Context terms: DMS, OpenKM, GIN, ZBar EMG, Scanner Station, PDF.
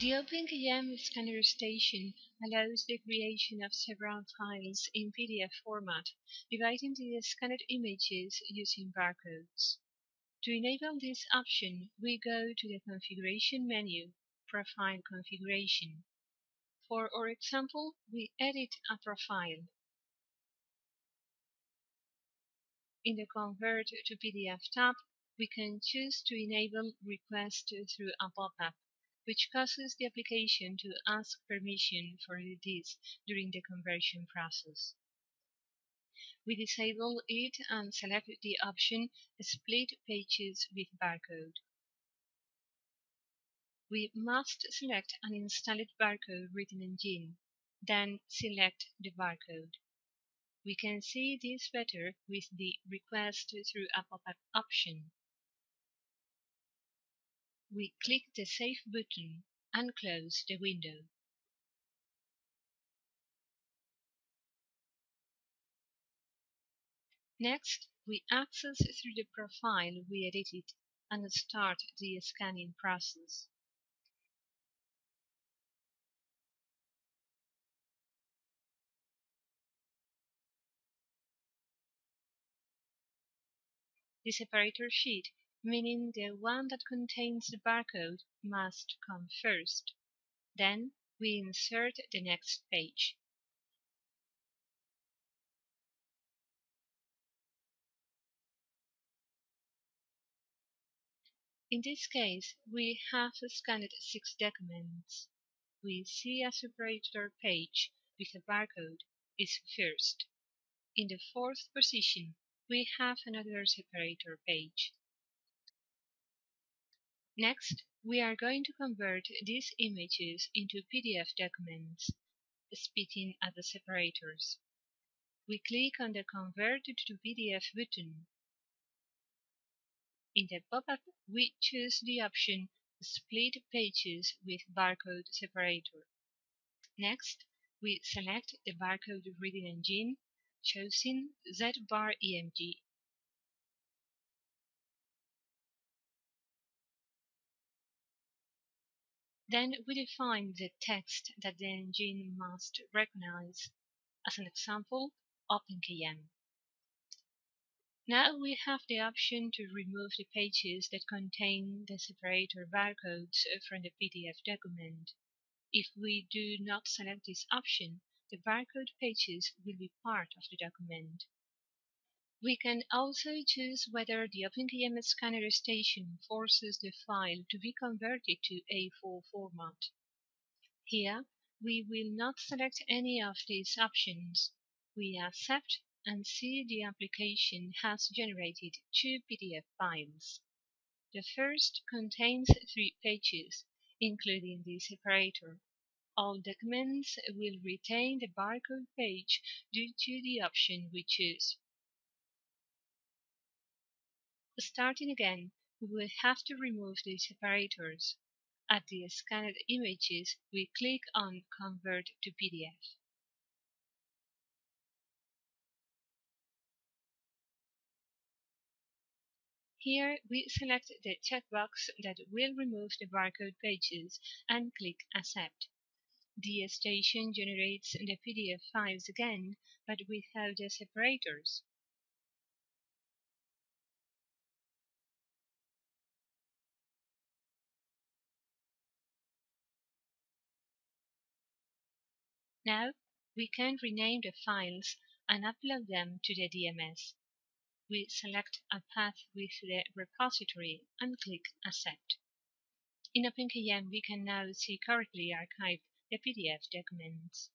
The OpenKM Scanner Station allows the creation of several files in PDF format, dividing the scanned images using barcodes. To enable this option, we go to the Configuration menu, Profile Configuration. For our example, we edit a profile. In the Convert to PDF tab, we can choose to enable request through a pop-up, which causes the application to ask permission for this during the conversion process. We disable it and select the option Split Pages with Barcode. We must select an installed barcode written in GIN, then select the barcode. We can see this better with the Request through a pop-up option. We click the Save button and close the window. Next, we access through the profile we edited and start the scanning process. The separator sheet, meaning the one that contains the barcode, must come first. Then we insert the next page. In this case, we have scanned 6 documents. We see a separator page with a barcode is first. In the 4th position, we have another separator page. Next, we are going to convert these images into PDF documents, spitting at the separators. We click on the Convert to PDF button. In the pop-up, we choose the option Split Pages with Barcode Separator. Next, we select the barcode reading engine, choosing ZBar EMG. Then we define the text that the engine must recognize, as an example, OpenKM. Now we have the option to remove the pages that contain the separator barcodes from the PDF document. If we do not select this option, the barcode pages will be part of the document. We can also choose whether the OpenKM Scanner Station forces the file to be converted to A4 format. Here, we will not select any of these options. We accept and see the application has generated 2 PDF files. The first contains 3 pages, including the separator. All documents will retain the barcode page due to the option we choose. Starting again, we will have to remove the separators. At the scanned images, we click on Convert to PDF. Here we select the checkbox that will remove the barcode pages and click Accept. The station generates the PDF files again, but without the separators. Now, we can rename the files and upload them to the DMS. We select a path with the repository and click Accept. In OpenKM, we can now see correctly archived the PDF documents.